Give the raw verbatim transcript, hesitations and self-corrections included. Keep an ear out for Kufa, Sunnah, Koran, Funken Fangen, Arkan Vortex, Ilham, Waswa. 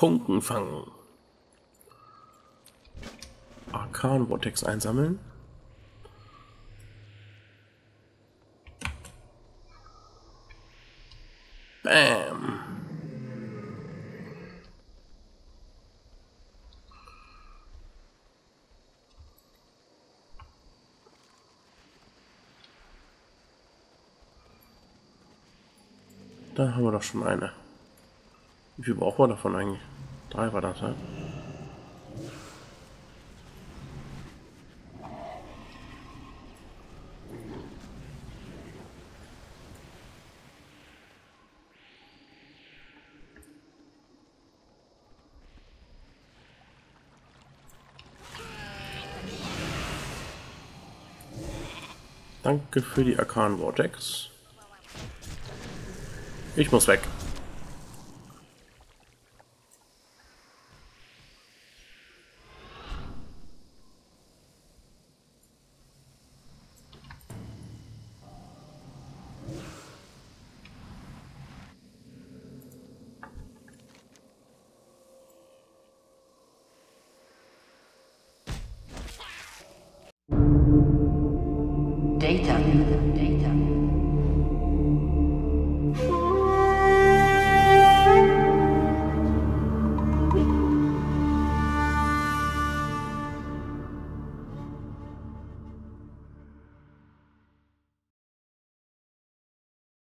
Funken fangen. Arkan Vortex einsammeln. Bam. Da haben wir doch schon eine. Wie viel brauchen wir davon eigentlich? Drei war das, halt. Danke für die Arkan Vortex. Ich muss weg.